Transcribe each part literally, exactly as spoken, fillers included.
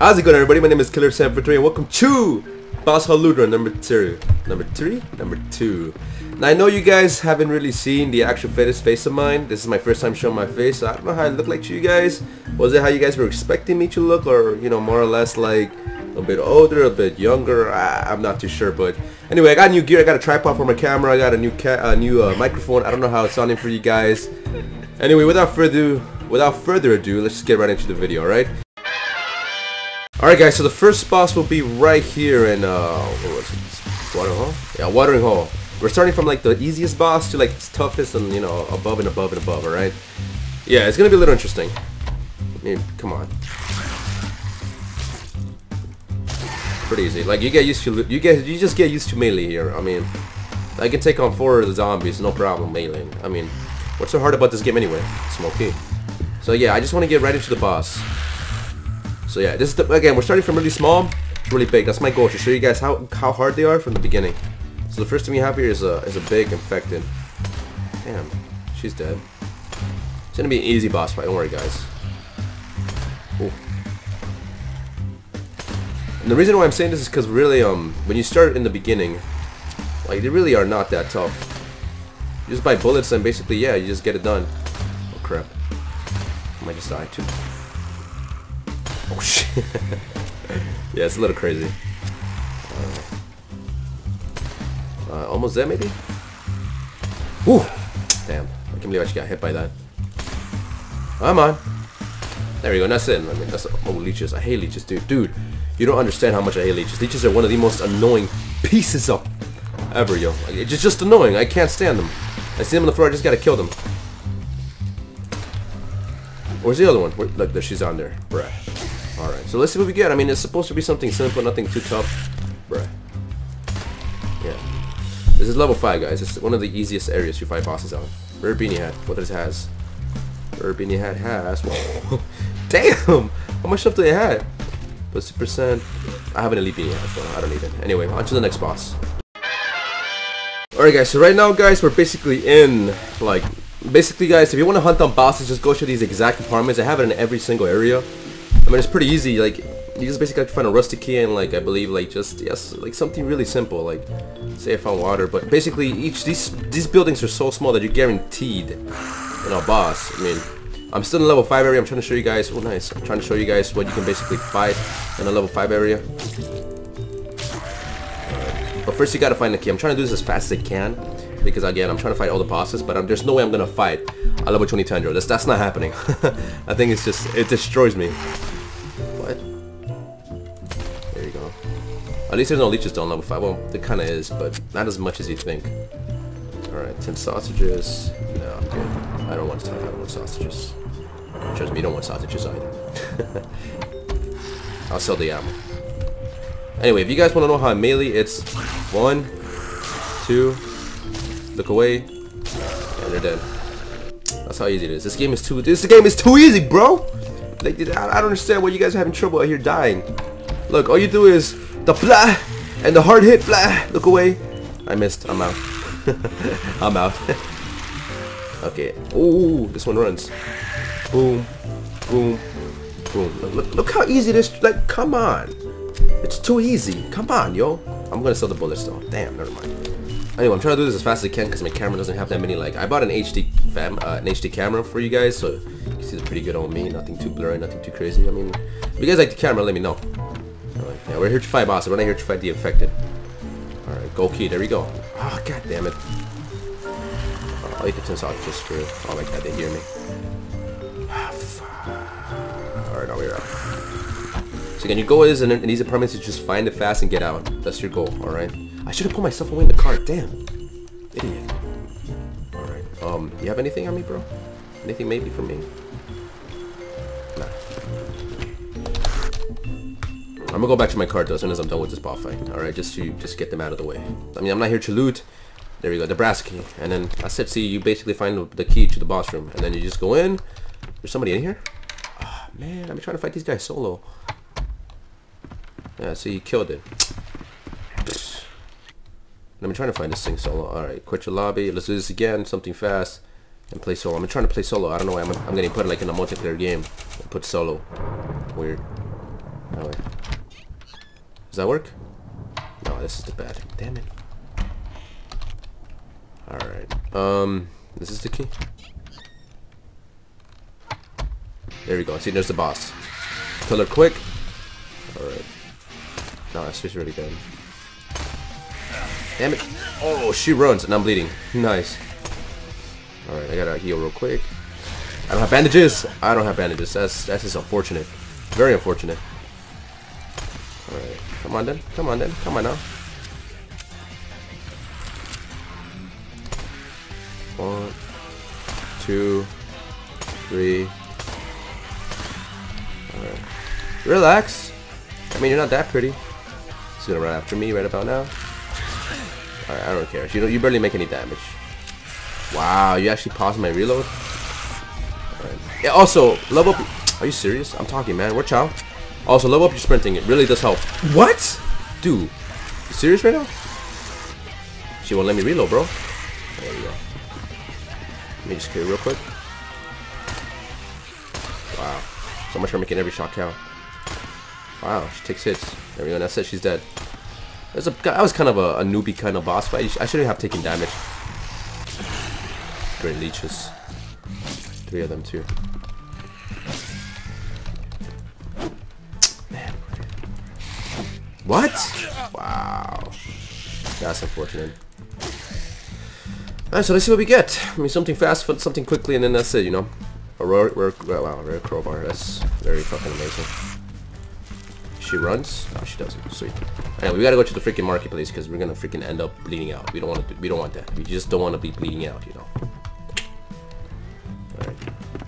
How's it going, everybody? My name is Killer seven four three and welcome to Boss Haludra number two. Number three? Number two. Now, I know you guys haven't really seen the actual fittest face of mine. This is my first time showing my face, so I don't know how I look like to you guys. Was it how you guys were expecting me to look, or, you know, more or less like a bit older, a bit younger? I, I'm not too sure, but anyway, I got new gear. I got a tripod for my camera. I got a new ca uh, new uh, microphone. I don't know how it's sounding for you guys. Anyway, without further, without further ado, let's just get right into the video, alright? Alright guys, so the first boss will be right here in, uh, what was it? Watering Hole? Yeah, Watering Hole. We're starting from like the easiest boss to like its toughest and, you know, above and above and above, alright? Yeah, it's gonna be a little interesting. I mean, come on. Pretty easy. Like, you get used to, you get, you just get used to melee here. I mean, I can take on four of the zombies, no problem meleeing. I mean, what's so hard about this game anyway? Smokey. So yeah, I just want to get right into the boss. So yeah, this is the, again, we're starting from really small to really big. That's my goal, to show you guys how, how hard they are from the beginning. So the first thing we have here is a, is a big infected. Damn, she's dead. It's gonna be an easy boss fight, don't worry guys. Ooh. And the reason why I'm saying this is because really, um, when you start in the beginning, like, they really are not that tough. You just buy bullets and basically, yeah, you just get it done. Oh crap. I might just die too. Oh shit. Yeah, it's a little crazy. Uh, uh, almost there, maybe? Woo! Damn. I can't believe I actually got hit by that. Come on. There we go, and that's it. I mean, that's... Oh, leeches. I hate leeches, dude. Dude, you don't understand how much I hate leeches. Leeches are one of the most annoying pieces of... ever, yo. It's just annoying. I can't stand them. I see them on the floor, I just gotta kill them. Where's the other one? Where, look, there, she's on there. Bruh. Alright, so let's see what we get. I mean, it's supposed to be something simple, nothing too tough. Bruh. Yeah. This is level five, guys. It's one of the easiest areas you fight bosses on. Rare Beanie Hat. What does it has? Rare Beanie Hat has... Whoa. Damn! How much stuff do they have? Plus two percent. I have an Elite Beanie Hat, so I don't need it. Anyway, on to the next boss. Alright, guys. So right now, guys, we're basically in, like... Basically, guys, if you want to hunt down bosses, just go to these exact apartments. I have it in every single area. I mean, it's pretty easy, like, you just basically have to find a rusty key and, like, I believe, like, just, yes, like, something really simple, like, say I found water, but basically, each, these, these buildings are so small that you're guaranteed, you know, boss. I mean, I'm still in level five area, I'm trying to show you guys, oh, nice, I'm trying to show you guys what you can basically fight in a level five area. Right. But first, you gotta find the key. I'm trying to do this as fast as I can, because, again, I'm trying to fight all the bosses, but I'm, there's no way I'm gonna fight a level twenty Tundra. That's, that's not happening. I think it's just, it destroys me. There you go. At least there's no leeches down level five. Well, there kinda is, but not as much as you think. Alright, ten sausages. No, I'm good. I don't want, I don't want sausages. Trust me, you don't want sausages either. I'll sell the ammo. Anyway, if you guys want to know how I melee, it's one, two, look away, and they're dead. That's how easy it is. This game is too, this game is too easy, bro! Like, I don't understand why you guys are having trouble out here dying. Look, all you do is the blah and the hard hit blah. Look away. I missed. I'm out. I'm out. Okay. Ooh, this one runs. Boom, boom, boom. Look, look, look how easy this. Like, come on. It's too easy. Come on, yo. I'm gonna sell the bullets though. Damn, never mind. Anyway, I'm trying to do this as fast as I can because my camera doesn't have that many. Like, I bought an H D fam, uh, an H D camera for you guys, so you can see it's pretty good on me. Nothing too blurry, nothing too crazy. I mean, if you guys like the camera, let me know. Yeah, we're here to fight bosses. We're not here to fight the infected. Alright, go key. There we go. Oh, god damn it. I'll eat the tin sausages for it. Oh my god, they hear me. Ah, fuck. Alright, now we're out. So again, your goal is in, in these apartments to just find it fast and get out. That's your goal, alright? I should have put myself away in the cart. Damn. Idiot. Alright. Um, you have anything on me, bro? Anything maybe for me? Nah. I'm gonna go back to my cart though as soon as I'm done with this boss fight. Alright, just to just get them out of the way. I mean, I'm not here to loot. There you go, the brass key. And then I said, see, you basically find the key to the boss room. And then you just go in. There's somebody in here? Oh, man, I'm trying to fight these guys solo. Yeah, see, you killed it. I'm trying to find this thing solo. Alright, quit your lobby. Let's do this again. Something fast. And play solo. I'm trying to play solo. I don't know why I'm, I'm getting put like in a multiplayer game. I put solo. Weird. Anyway. Does that work? No, this is the bad. Damn it. Alright. Um, this is the key. There we go. See, there's the boss. Kill her quick. Alright. No, that's just really good. Damn it. Oh, she runs and I'm bleeding. Nice. Alright, I gotta heal real quick. I don't have bandages. I don't have bandages. That's, that's just unfortunate. Very unfortunate. Alright. Come on then. Come on then. Come on now. One, two, three. Alright. Relax. I mean, you're not that pretty. She's gonna run after me right about now. Alright, I don't care. You don't, you barely make any damage. Wow, you actually paused my reload? Alright. Yeah, also, level up... Are you serious? I'm talking, man. Watch out. Also, level up your sprinting. It really does help. What? Dude. You serious right now? She won't let me reload, bro. There we go. Let me just clear real quick. Wow. So much for making every shot count. Wow, she takes hits. There we go. That's it. She's dead. That was, a, that was kind of a, a newbie kind of boss fight. I shouldn't have taken damage. Great leeches. Three of them too. Man. What? Wow. That's unfortunate. Alright, so let's see what we get. I mean, something fast, but something quickly, and then that's it, you know. A rare, rare, wow, rare crowbar. That's very fucking amazing. She runs? No, she doesn't. Sweet. Anyway, we gotta go to the freaking marketplace because we're gonna freaking end up bleeding out. We don't want to. We don't want that. We just don't want to be bleeding out, you know. All right.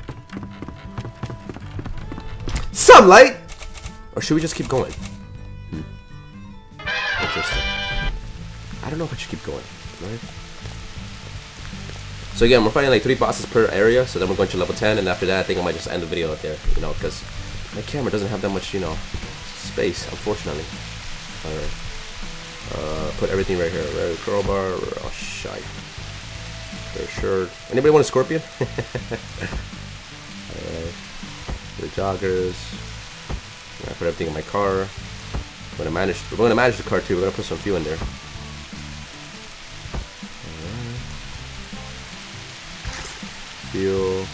Some light. Or should we just keep going? Hmm. Interesting. I don't know if I should keep going. Right? So again, we're fighting like three bosses per area. So then we're going to level ten, and after that, I think I might just end the video out there, you know, because my camera doesn't have that much, you know. Space, unfortunately. Alright. Uh, put everything right here. Right, crowbar. Oh, shite. Their shirt. Anybody want a scorpion? Alright. The joggers. I right, put everything in my car. I'm gonna manage, we're gonna manage the car too. We're gonna put some fuel in there. Alright. Fuel.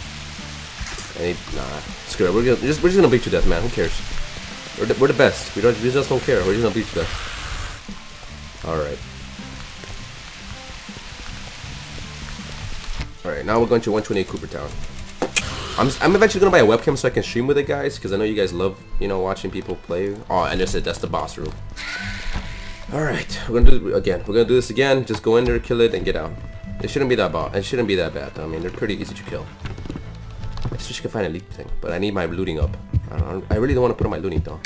Any, nah. Screw it. We're, gonna, just, we're just gonna bleed to death, man. Who cares? We're the, we're the best. We don't. We just don't care. We're just gonna beat them. All right. All right. Now we're going to one twenty-eight Cooper Town. I'm. I'm eventually gonna buy a webcam so I can stream with it, guys, because I know you guys love, you know, watching people play. Oh, and I said that's the boss room. All right. We're gonna do it again. We're gonna do this again. Just go in there, kill it, and get out. It shouldn't be that bad. It shouldn't be that bad. I mean, they're pretty easy to kill. I just wish I could find a leap thing, but I need my looting up. I, don't, I really don't want to put on my looting though.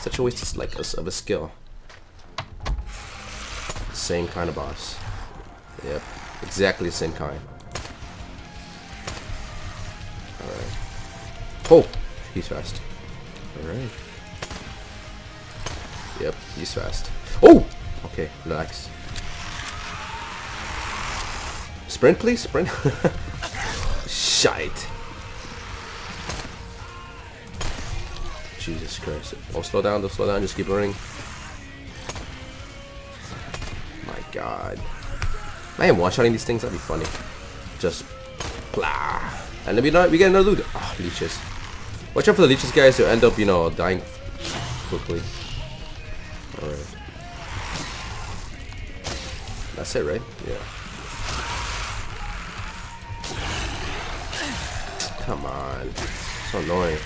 Such a waste like a, of a skill. Same kind of boss. Yep, exactly the same kind. Alright. Oh! He's fast. Alright. Yep, he's fast. Oh! Okay, relax. Sprint please? Sprint? Shite. Jesus Christ. Oh, slow down, don't slow down, just keep running. My god. I am one-shotting these things, that'd be funny. Just, blah. And then we, not, we get another loot. Ah, oh, leeches. Watch out for the leeches, guys, they'll end up, you know, dying quickly. Alright. That's it, right? Yeah. Come on. So annoying.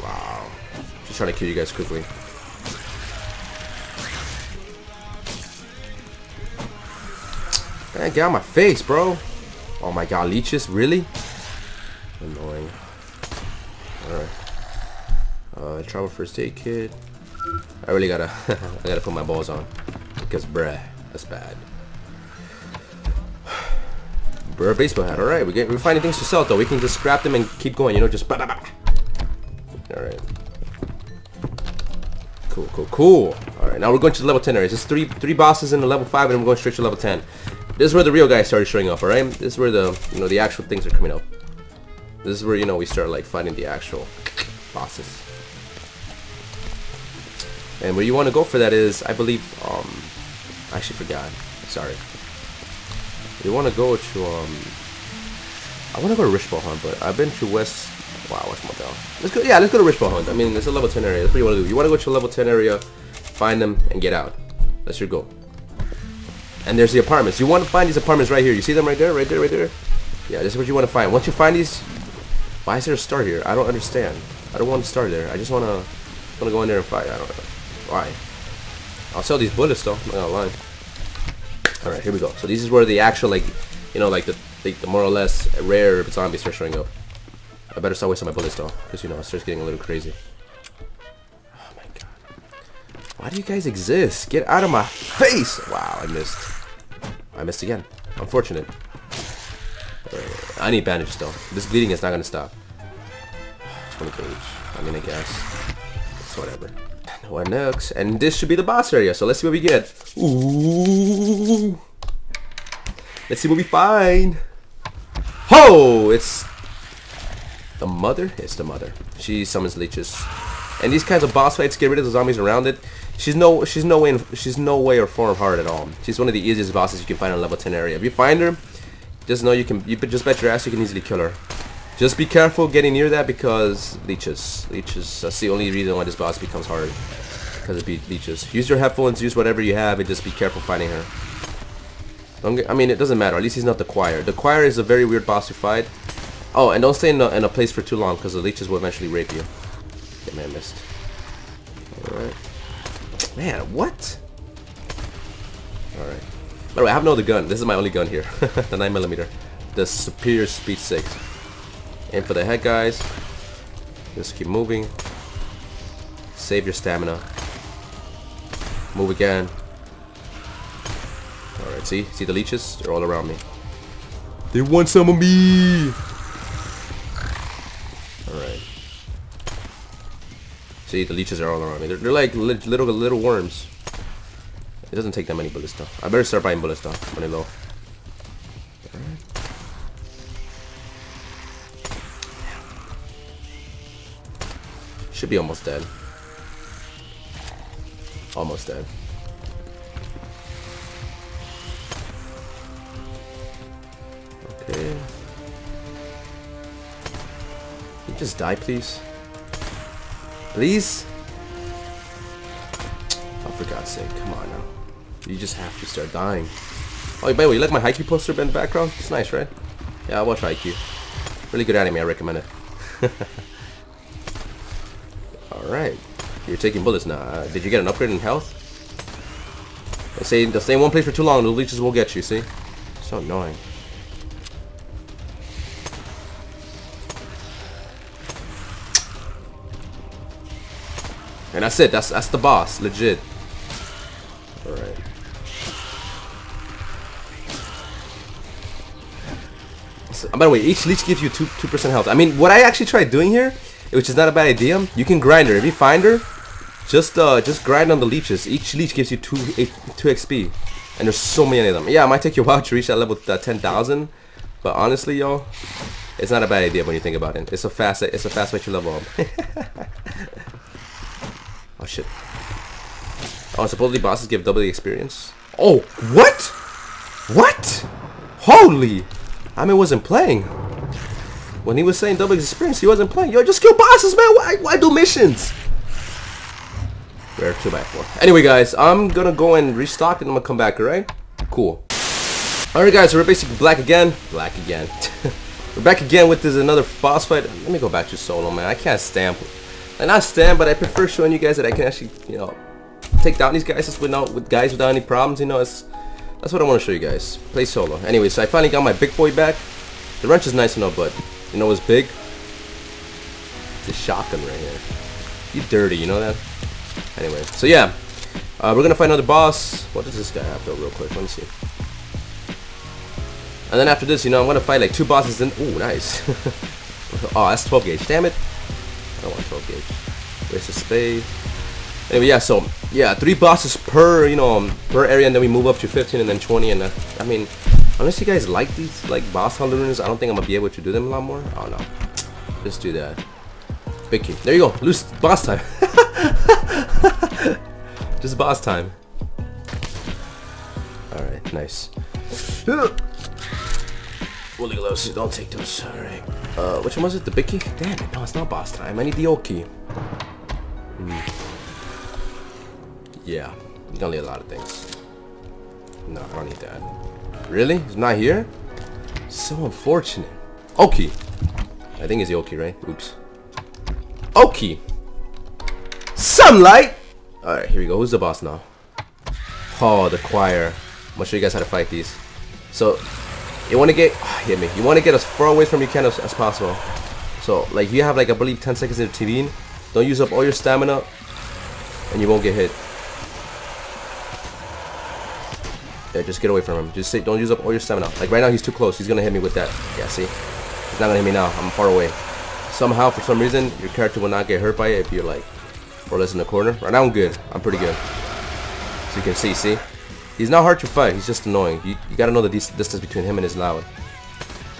Wow. Just trying to kill you guys quickly. Man, get out of my face, bro. Oh my god, leeches? Really? Annoying. Alright. Uh, travel first aid kit. I really gotta, I gotta put my balls on, because bruh, that's bad. Bruh, baseball hat. All right, we get, we're finding things to sell though. We can just scrap them and keep going. You know, just. Bah, bah, bah. All right. Cool, cool, cool. All right, now we're going to level ten. All right, there's three, three bosses in the level five, and we're going straight to level ten. This is where the real guys started showing up. All right, this is where the, you know, the actual things are coming up. This is where, you know, we start like fighting the actual bosses. And where you want to go for that is, I believe, um, I actually forgot. Sorry. You want to go to, um, I want to go to Richburg Hunt, but I've been to West, wow, West Montreal. Let's go, yeah, let's go to Richburg Hunt. I mean, it's a level ten area. That's what you want to do. You want to go to a level ten area, find them, and get out. That's your goal. And there's the apartments. You want to find these apartments right here. You see them right there, right there, right there? Yeah, this is what you want to find. Once you find these, why is there a star here? I don't understand. I don't want to star there. I just want to, want to go in there and fight. I don't know. Why? I'll sell these bullets though, I'm not gonna lie. Alright, here we go. So this is where the actual, like, you know, like the, like the more or less rare zombies are showing up. I better start wasting my bullets though, because, you know, it starts getting a little crazy. Oh my god. Why do you guys exist? Get out of my face! Wow, I missed. I missed again. Unfortunate. Uh, I need bandages though. This bleeding is not gonna stop. twenty gauge. I mean, I guess. It's whatever. What next? And this should be the boss area, so let's see what we get. Ooh. Let's see what we find. Ho! It's the mother? It's the mother. She summons leeches. And these kinds of boss fights get rid of the zombies around it. She's no she's no way in, she's no way or form hard at all. She's one of the easiest bosses you can find on level ten area. If you find her, just know you can you just bet your ass you can easily kill her. Just be careful getting near that because leeches. Leeches. That's the only reason why this boss becomes hard. Because it be leeches. Use your headphones, use whatever you have, and just be careful fighting her. Don't get, I mean, it doesn't matter. At least he's not the choir. The choir is a very weird boss to fight. Oh, and don't stay in a, in a place for too long because the leeches will eventually rape you. Damn, I missed. Alright. Man, what? Alright. By the way, I have no other gun. This is my only gun here. The nine millimeter. The Superior Speed six. Aim for the head, guys. Just keep moving. Save your stamina. Move again. Alright, see? See the leeches? They're all around me. They want some of me! Alright. See, the leeches are all around me. They're, they're like li little little worms. It doesn't take that many bullets, though. I better start buying bullets, though, when they're low. Should be almost dead. Almost dead. Okay. Can you just die, please? Please? Oh, for God's sake, come on now. You just have to start dying. Oh, by the way, you like my Haikyuu poster in the background? It's nice, right? Yeah, I watch Haikyuu. Really good anime, I recommend it. Alright, you're taking bullets now. Uh, did you get an upgrade in health? They say they'll stay in one place for too long, the leeches will get you, see? So annoying. And that's it, that's that's the boss, legit. Alright. So, by the way, each leech gives you two two percent health. I mean, what I actually tried doing here, which is not a bad idea. You can grind her. If you find her, just uh, just grind on the leeches. Each leech gives you two eight, two X P, and there's so many of them. Yeah, it might take you a while to reach that level uh, ten thousand, but honestly, y'all, it's not a bad idea when you think about it. It's a fast it's a fast way to level up. Oh shit! Oh, supposedly bosses give double the experience. Oh, what? What? Holy! I mean, wasn't playing. When he was saying double experience, he wasn't playing. Yo, just kill bosses, man. Why, why do missions? Rare two by four. Anyway, guys, I'm gonna go and restock and I'm gonna come back, alright? Cool. Alright, guys, so we're basically black again. Black again. We're back again with this another boss fight. Let me go back to solo, man. I can't stand. And I stand, but I prefer showing you guys that I can actually, you know, take down these guys without, with guys without any problems, you know. It's, that's what I want to show you guys. Play solo. Anyway, so I finally got my big boy back. The wrench is nice enough, but you know what's big? This shotgun right here. You dirty, you know that? Anyway, so yeah. Uh, we're gonna find another boss. What does this guy have though, real quick? Let me see. And then after this, you know, I'm gonna fight like two bosses in. Ooh, nice. Oh, that's twelve gauge. Damn it. I don't want twelve gauge. Waste of space. Anyway, yeah, so, yeah, three bosses per, you know, per area, and then we move up to fifteen and then twenty, and uh, I mean, unless you guys like these, like, boss Haludra's, I don't think I'm gonna be able to do them a lot more. Oh, no. Let's do that. Big key. There you go. Loose boss time. Just boss time. Alright, nice. Well, look at those. Don't take those. Alright. Uh, which one was it? The big key? Damn it. No, it's not boss time. I need the old key. Mm. Yeah, you don't need a lot of things. No, I don't need that. Really? It's not here? So unfortunate. Oki. I think it's the Oki, right? Oops. Oki! Sunlight! Alright, here we go. Who's the boss now? Oh, the choir. I'm gonna show you guys how to fight these. So, you wanna get... Oh, hit me. You wanna get as far away from your can as, as possible. So, like, you have, like, I believe ten seconds in the T V. Don't use up all your stamina, and you won't get hit. Yeah, just get away from him. Just say, don't use up all your stamina. Like right now, he's too close. He's gonna hit me with that. Yeah, see? He's not gonna hit me now. I'm far away. Somehow, for some reason, your character will not get hurt by it if you're like more or less in the corner. Right now, I'm good. I'm pretty good. So you can see, see? He's not hard to fight. He's just annoying. You, you gotta know the distance between him and his loud.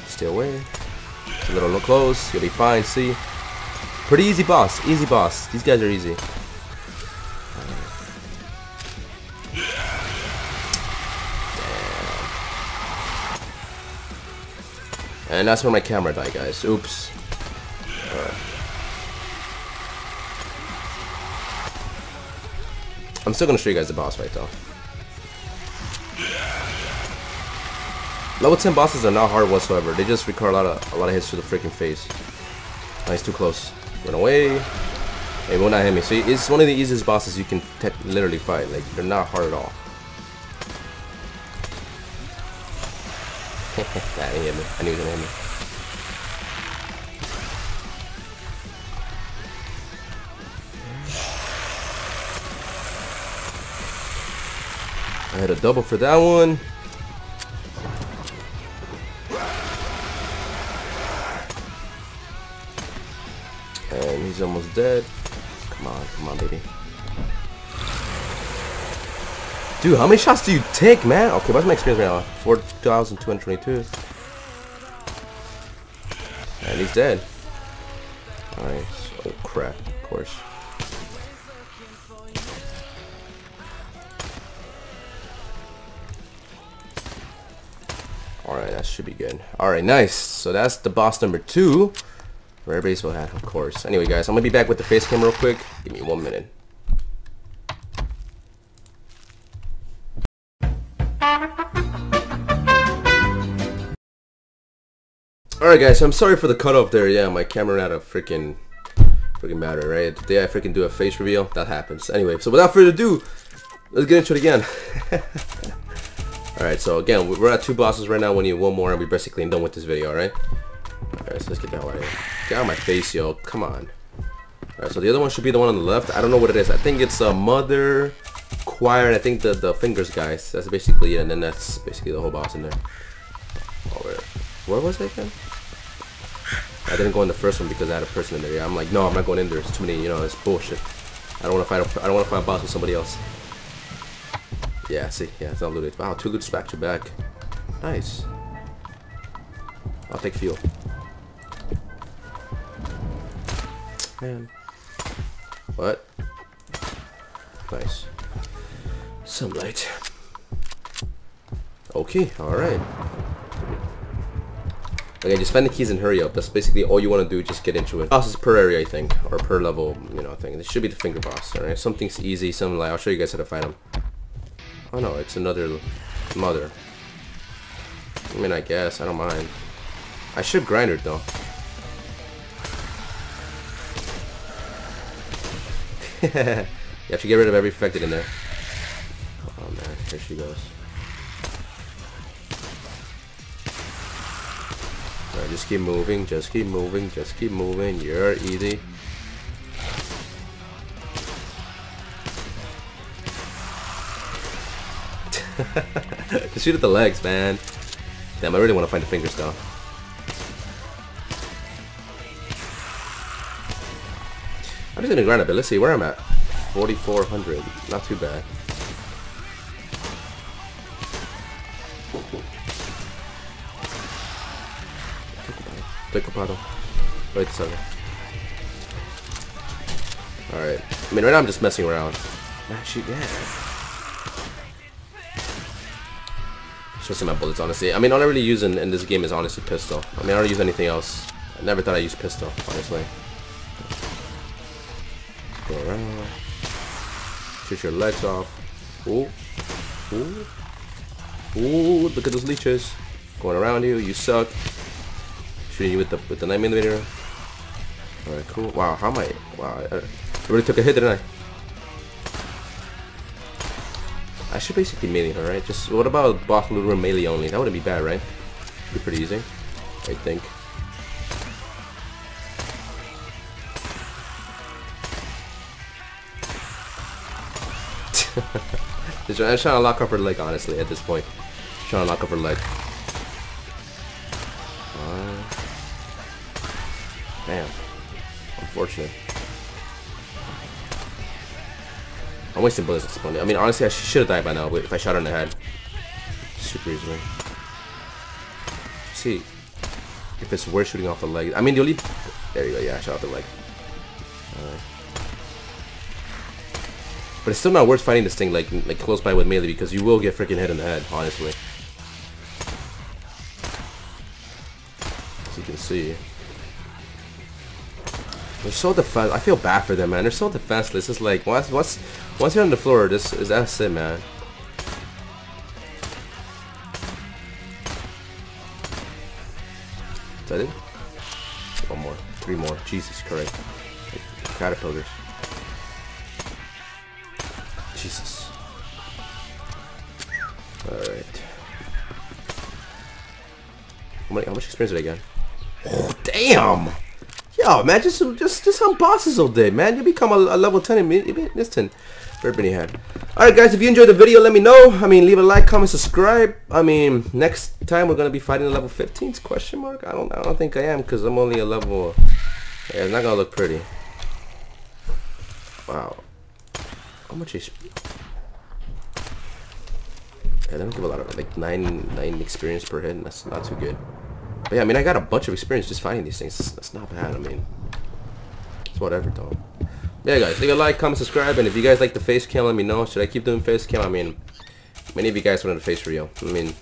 Stay away. Just a little look close. You'll be fine, see? Pretty easy boss. Easy boss. These guys are easy. And that's when my camera died, guys. Oops. Right. I'm still gonna show you guys the boss fight though. Level ten bosses are not hard whatsoever. They just require a lot of a lot of hits to the freaking face. Oh, he's too close. Run away. It will not hit me. See, it's one of the easiest bosses you can te literally fight. Like they're not hard at all. Nah, he hit me. I knew he was gonna hit me. I had a double for that one. And he's almost dead. Come on, come on, baby. Dude, how many shots do you take, man? Okay, what's my experience right now? four thousand two hundred twenty-two. And he's dead. Alright, so oh, crap, of course. Alright, that should be good. Alright, nice. So that's the boss number two. Rare baseball hat, of course. Anyway, guys, I'm gonna be back with the face cam real quick. Give me one minute. Alright guys, so I'm sorry for the cutoff there. Yeah, my camera ran out of freaking freaking battery, right? The day I freaking do a face reveal, that happens. Anyway, so without further ado, let's get into it again. Alright, so again, we're at two bosses right now. We need one more and we're basically done with this video, alright? Alright, so let's get that one. Get out of my face, yo. Come on. Alright, so the other one should be the one on the left. I don't know what it is. I think it's a mother, choir, and I think the, the fingers, guys. That's basically it, and then that's basically the whole boss in there. Alright. Where was I again? I didn't go in the first one because I had a person in there. Yeah, I'm like, no, I'm not going in there. It's too many, you know, it's bullshit. I don't want to fight. A, I don't want to fight a boss with somebody else. Yeah, see, yeah, it's not looted. Wow, two loots back to back. Nice. I'll take fuel. Man, what? Nice. Some light. Okay, all right. Okay, just find the keys and hurry up. That's basically all you want to do. Just get into it. Bosses per area, I think, or per level, you know, thing. This should be the finger boss. All right, something's easy. Something like I'll show you guys how to fight them. Oh no, it's another mother. I mean, I guess I don't mind. I should grind her though. You have to get rid of every infected in there. Oh man, here she goes. Right, just keep moving, just keep moving, just keep moving. You're easy. Just shoot at the legs, man. Damn, I really want to find the fingers now. I'm just gonna grind a bit. Let's see where I'm at. forty-four hundred. Not too bad. Take a bottle. Wait a second. Alright. I mean, right now I'm just messing around. Man, shoot, yeah. Just wasting my bullets, honestly. I mean, all I really use in, in this game is honestly pistol. I mean, I don't use anything else. I never thought I used pistol, honestly. Go around. Shoot your legs off. Ooh. Ooh. Ooh, look at those leeches. Going around you, you suck. Shooting you with the with the nine millimeter. Alright, cool. Wow, how am I? Wow, I, I really took a hit, didn't I? I should basically melee her, right? Just what about Boss Haludra melee only? That wouldn't be bad, right? Be pretty easy, I think. I'm trying to lock up her leg, honestly. At this point, I'm trying to lock up her leg. Damn. Unfortunate. I'm wasting bullets at this point. I mean, honestly, I should have died by now if I shot her in the head. Super easily. See, if it's worth shooting off the leg. I mean, the only... There you go, yeah, I shot off the leg. Alright. But it's still not worth fighting this thing like, like close by with melee because you will get freaking hit in the head, honestly. As you can see. They're so defenseless. I feel bad for them, man. They're so defenseless. It's like once, once, once you're on the floor, this is that's it, man. Is that it? One more, three more. Jesus Christ! Like caterpillars. Jesus. All right. How much, how much experience did I get? Oh, damn! Yo, man, just just just hunt bosses all day, man. You become a, a level ten in this ten. Burping head. All right, guys. If you enjoyed the video, let me know. I mean, leave a like, comment, subscribe. I mean, next time we're gonna be fighting a level fifteen? Question mark? I don't. I don't think I am because I'm only a level. Yeah, it's not gonna look pretty. Wow. How much is? Yeah, I don't give a lot of like nine nine experience per hit. And that's not too good. But yeah, I mean, I got a bunch of experience just finding these things. That's not bad, I mean. It's whatever, though. Yeah, guys, leave a like, comment, subscribe, and if you guys like the face cam, let me know. Should I keep doing face cam? I mean, many of you guys wanted a face real. I mean,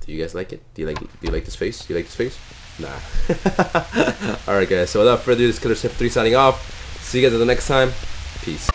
do you guys like it? Do you like, do you like this face? Do you like this face? Nah. Alright, guys, so without further ado, this is Killer seven forty-three yt signing off. See you guys at the next time. Peace.